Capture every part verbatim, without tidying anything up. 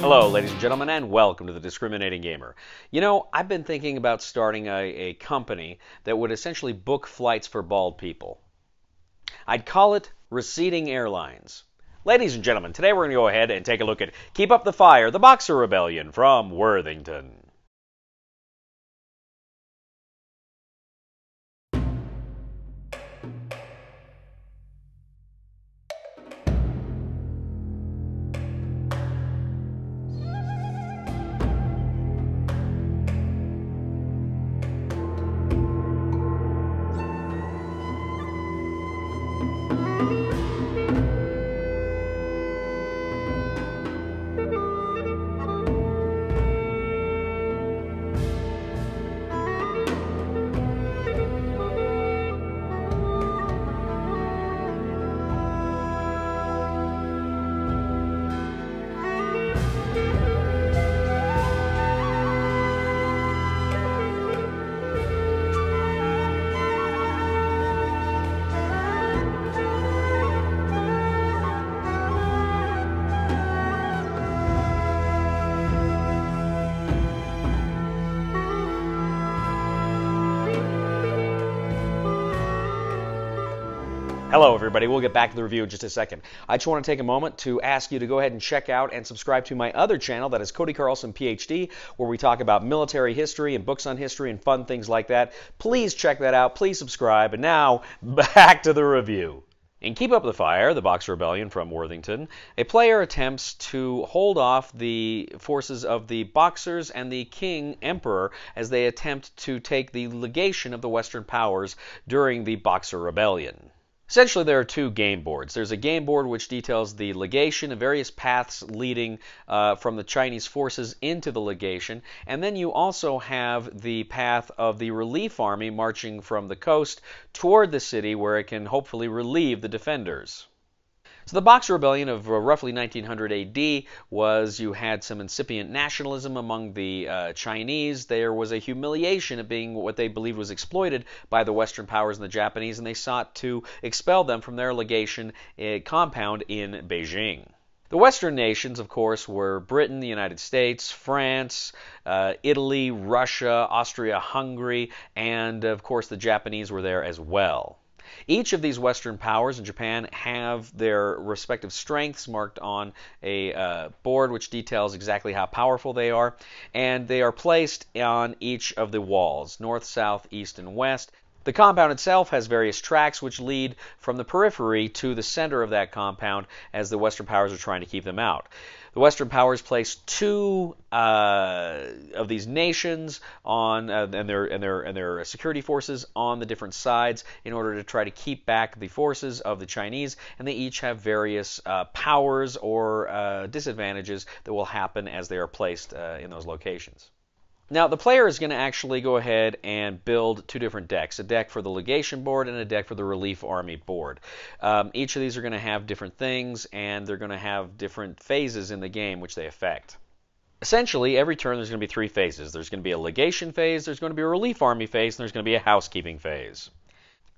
Hello, ladies and gentlemen, and welcome to The Discriminating Gamer. You know, I've been thinking about starting a, a company that would essentially book flights for bald people. I'd call it Receding Airlines. Ladies and gentlemen, today we're going to go ahead and take a look at Keep Up the Fire, The Boxer Rebellion from Worthington. Hello everybody, we'll get back to the review in just a second. I just want to take a moment to ask you to go ahead and check out and subscribe to my other channel, that is Cody Carlson P H D, where we talk about military history and books on history and fun things like that. Please check that out, please subscribe, and now, back to the review. In Keep Up the Fire, The Boxer Rebellion from Worthington, a player attempts to hold off the forces of the Boxers and the King Emperor as they attempt to take the legation of the Western powers during the Boxer Rebellion. Essentially, there are two game boards. There's a game board which details the legation and various paths leading uh, from the Chinese forces into the legation, and then you also have the path of the relief army marching from the coast toward the city where it can hopefully relieve the defenders. So the Boxer Rebellion of roughly nineteen hundred A D was you had some incipient nationalism among the uh, Chinese. There was a humiliation of being what they believed was exploited by the Western powers and the Japanese, and they sought to expel them from their legation uh, compound in Beijing. The Western nations, of course, were Britain, the United States, France, uh, Italy, Russia, Austria-Hungary, and, of course, the Japanese were there as well. Each of these Western powers in Japan have their respective strengths marked on a uh, board which details exactly how powerful they are, and they are placed on each of the walls, north, south, east, and west. The compound itself has various tracks which lead from the periphery to the center of that compound as the Western powers are trying to keep them out. The Western powers place two uh, of these nations on uh, and their and their and their security forces on the different sides in order to try to keep back the forces of the Chinese, and they each have various uh, powers or uh, disadvantages that will happen as they are placed uh, in those locations. Now, the player is going to actually go ahead and build two different decks, a deck for the Legation board and a deck for the Relief Army board. Um, each of these are going to have different things, and they're going to have different phases in the game which they affect. Essentially, every turn there's going to be three phases. There's going to be a Legation phase, there's going to be a Relief Army phase, and there's going to be a Housekeeping phase.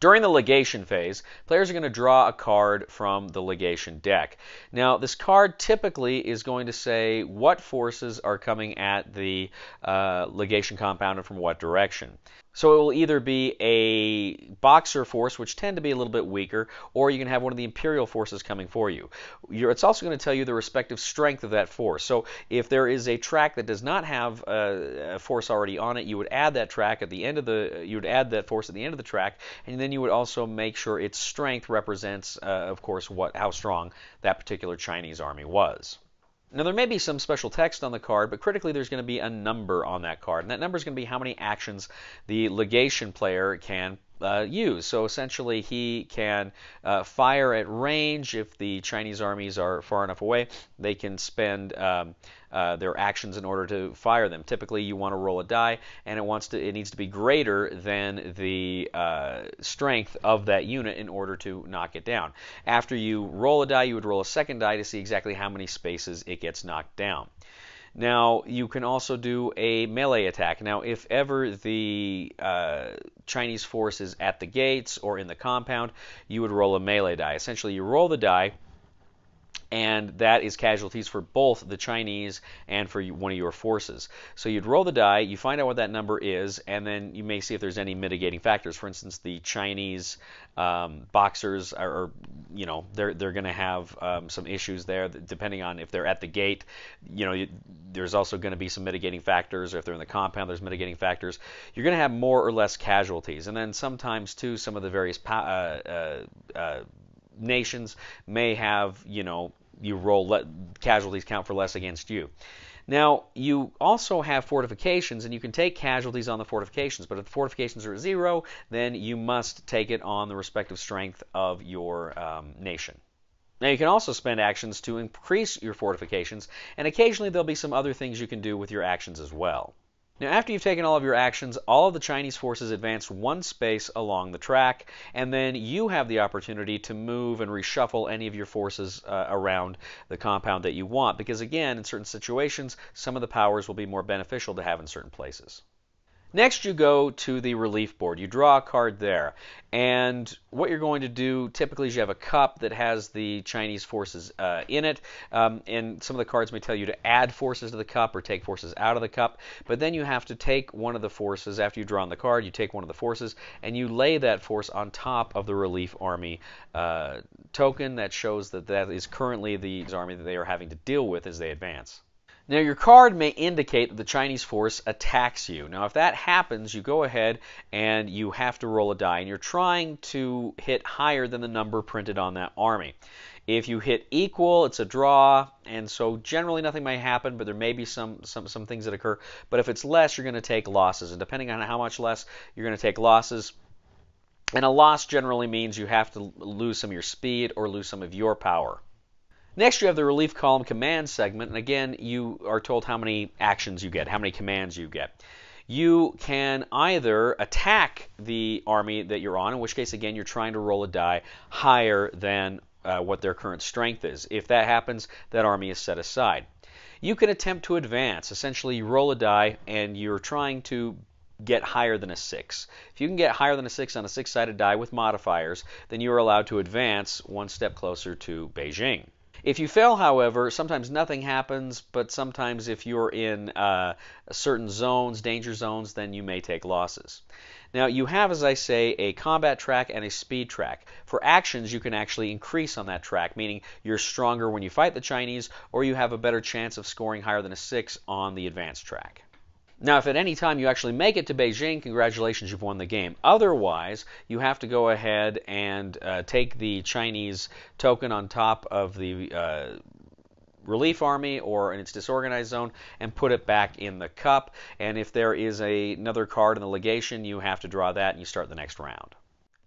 During the legation phase, players are going to draw a card from the legation deck. Now, this card typically is going to say what forces are coming at the uh, legation compound and from what direction. So it will either be a Boxer force, which tend to be a little bit weaker, or you can have one of the Imperial forces coming for you. You're, it's also going to tell you the respective strength of that force. So if there is a track that does not have a, a force already on it, you would add that track at the end of the. You would add that force at the end of the track, and then you would also make sure its strength represents, uh, of course, what how strong that particular Chinese army was. Now, there may be some special text on the card, but critically there's going to be a number on that card. And that number is going to be how many actions the legation player can uh, use. So essentially he can uh, fire at range. If the Chinese armies are far enough away, they can spend um, uh, their actions in order to fire them. Typically you want to roll a die, and it wants to it needs to be greater than the uh, strength of that unit in order to knock it down. After you roll a die, you would roll a second die to see exactly how many spaces it gets knocked down. Now, you can also do a melee attack. Now, if ever the uh, Chinese force is at the gates or in the compound, you would roll a melee die. Essentially, you roll the die and that is casualties for both the Chinese and for one of your forces. So you'd roll the die, you find out what that number is, and then you may see if there's any mitigating factors. For instance, the Chinese um, boxers are, are, you know, they're they're going to have um, some issues there, depending on if they're at the gate. You know, you, there's also going to be some mitigating factors, or if they're in the compound, there's mitigating factors. You're going to have more or less casualties, and then sometimes too, some of the various uh, uh, uh, nations may have, you know, you roll le casualties count for less against you. Now, you also have fortifications, and you can take casualties on the fortifications, but if the fortifications are at zero, then you must take it on the respective strength of your um, nation. Now, you can also spend actions to increase your fortifications, and occasionally there'll be some other things you can do with your actions as well. Now, after you've taken all of your actions, all of the Chinese forces advance one space along the track, and then you have the opportunity to move and reshuffle any of your forces uh, around the compound that you want, because again, in certain situations, some of the powers will be more beneficial to have in certain places. Next, you go to the relief board. You draw a card there, and what you're going to do typically is you have a cup that has the Chinese forces uh, in it, um, and some of the cards may tell you to add forces to the cup or take forces out of the cup, but then you have to take one of the forces. After you draw on the card, you take one of the forces, and you lay that force on top of the relief army uh, token. That shows that that is currently the army that they are having to deal with as they advance. Now, your card may indicate that the Chinese force attacks you. Now, if that happens, you go ahead and you have to roll a die, and you're trying to hit higher than the number printed on that army. If you hit equal, it's a draw, and so generally nothing may happen, but there may be some, some, some things that occur. But if it's less, you're going to take losses, and depending on how much less, you're going to take losses. And a loss generally means you have to lose some of your speed or lose some of your power. Next, you have the relief column command segment, and again, you are told how many actions you get, how many commands you get. You can either attack the army that you're on, in which case, again, you're trying to roll a die higher than uh, what their current strength is. If that happens, that army is set aside. You can attempt to advance. Essentially, you roll a die, and you're trying to get higher than a six. If you can get higher than a six on a six-sided die with modifiers, then you are allowed to advance one step closer to Beijing. If you fail, however, sometimes nothing happens, but sometimes if you're in uh, certain zones, danger zones, then you may take losses. Now, you have, as I say, a combat track and a speed track. For actions, you can actually increase on that track, meaning you're stronger when you fight the Chinese, or you have a better chance of scoring higher than a six on the advanced track. Now, if at any time you actually make it to Beijing, congratulations, you've won the game. Otherwise, you have to go ahead and uh, take the Chinese token on top of the uh, relief army or in its disorganized zone and put it back in the cup. And if there is a, another card in the legation, you have to draw that and you start the next round.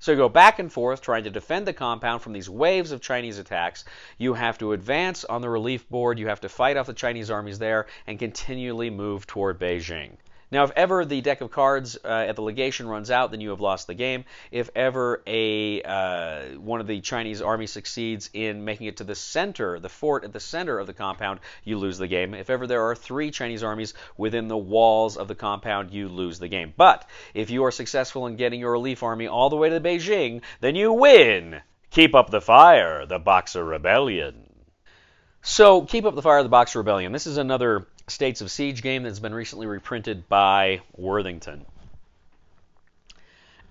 So you go back and forth trying to defend the compound from these waves of Chinese attacks. You have to advance on the relief board. You have to fight off the Chinese armies there and continually move toward Beijing. Now, if ever the deck of cards uh, at the legation runs out, then you have lost the game. If ever a uh, one of the Chinese armies succeeds in making it to the center, the fort at the center of the compound, you lose the game. If ever there are three Chinese armies within the walls of the compound, you lose the game. But if you are successful in getting your relief army all the way to Beijing, then you win. Keep up the fire, the Boxer Rebellion. So, Keep Up the Fire, the Boxer Rebellion. This is another States of Siege game that's been recently reprinted by Worthington.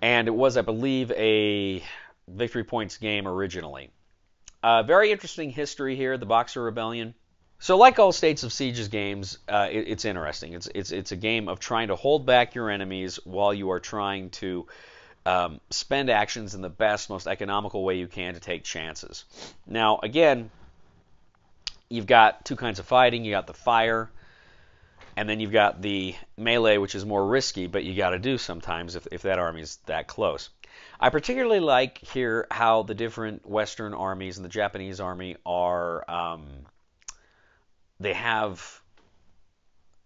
And it was, I believe, a Victory Points game originally. Uh, very interesting history here, the Boxer Rebellion. So like all States of Siege's games, uh, it, it's interesting. It's, it's, it's a game of trying to hold back your enemies while you are trying to um, spend actions in the best, most economical way you can to take chances. Now, again, you've got two kinds of fighting. You got the fire, and then you've got the melee, which is more risky, but you got to do sometimes if, if that army is that close. I particularly like here how the different Western armies and the Japanese army are, um, they have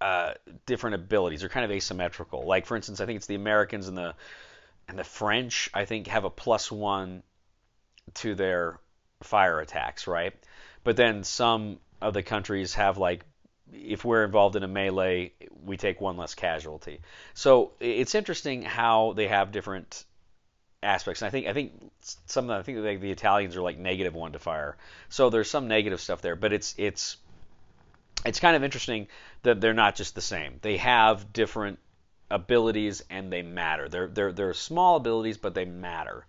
uh, different abilities. They're kind of asymmetrical. Like, for instance, I think it's the Americans and the, and the French, I think, have a plus one to their fire attacks, right? But then some of the countries have, like, if we're involved in a melee, we take one less casualty. So it's interesting how they have different aspects. And I think I think some I think like the Italians are like negative one to fire, so there's some negative stuff there. But it's it's it's kind of interesting that they're not just the same. They have different abilities and they matter. They're they're they're small abilities, but they matter.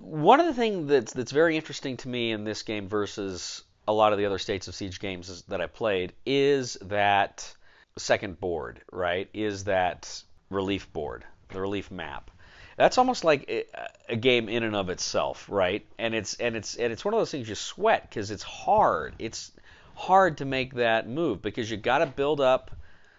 One of the things that's that's very interesting to me in this game versus a lot of the other States of Siege games that I played is that second board, right? Is that relief board, the relief map. That's almost like a game in and of itself, right? And it's and it's and it's one of those things you sweat because it's hard. It's hard to make that move because you got to build up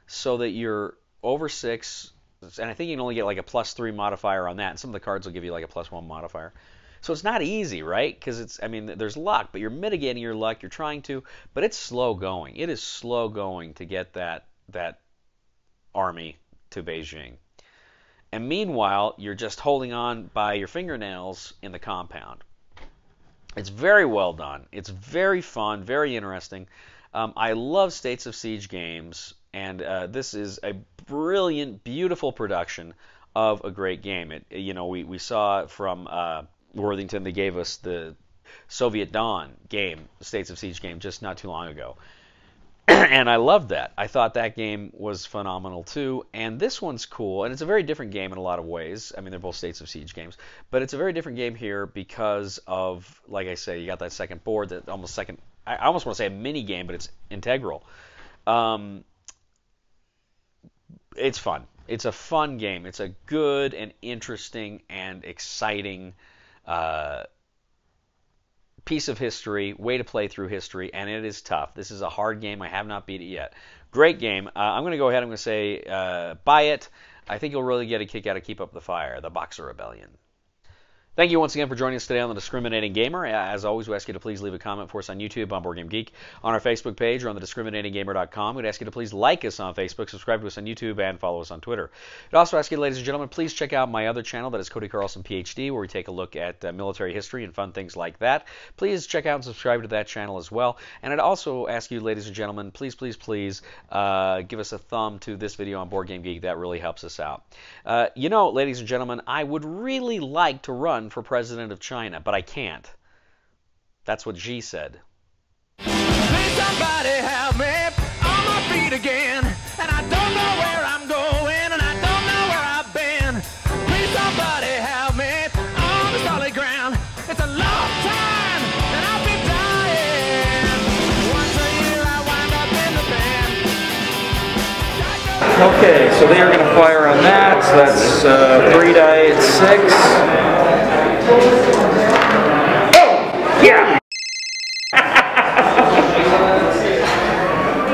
so that you're over six, and I think you can only get like a plus three modifier on that. And some of the cards will give you like a plus one modifier. So it's not easy, right? Because it's, I mean, there's luck, but you're mitigating your luck. You're trying to, but it's slow going. It is slow going to get that that army to Beijing. And meanwhile, you're just holding on by your fingernails in the compound. It's very well done. It's very fun, very interesting. Um, I love States of Siege games, and uh, this is a brilliant, beautiful production of a great game. It, you know, we, we saw from uh, Worthington, they gave us the Soviet Dawn game, States of Siege game, just not too long ago. And I loved that. I thought that game was phenomenal too. And this one's cool. And it's a very different game in a lot of ways. I mean, they're both States of Siege games. But it's a very different game here because of, like I say, you got that second board, that almost second, I almost want to say a mini game, but it's integral. Um, it's fun. It's a fun game. It's a good and interesting and exciting uh piece of history, way to play through history, and it is tough. This is a hard game. I have not beat it yet. Great game. Uh, I'm going to go ahead. I'm going to say uh, buy it. I think you'll really get a kick out of Keep Up the Fire, The Boxer Rebellion. Thank you once again for joining us today on The Discriminating Gamer. As always, we ask you to please leave a comment for us on YouTube, on BoardGameGeek, on our Facebook page, or on the discriminating gamer dot com. We'd ask you to please like us on Facebook, subscribe to us on YouTube, and follow us on Twitter. We'd also ask you, ladies and gentlemen, please check out my other channel, that is Cody Carlson, P H D, where we take a look at uh, military history and fun things like that. Please check out and subscribe to that channel as well. And I'd also ask you, ladies and gentlemen, please, please, please uh, give us a thumb to this video on BoardGameGeek. That really helps us out. Uh, you know, ladies and gentlemen, I would really like to run for president of China, but I can't. That's what Xi said. May somebody help me on my feet again, and I don't know where I'm going, and I don't know where I've been. Please somebody help me on the solid ground. It's a long time, and I'll be dying. Once a year I wind up in the band. Okay, so they are going to fire on that. So that's uh, three die at six. Oh! Yeah!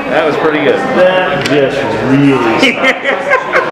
That was pretty good. That just really sucked.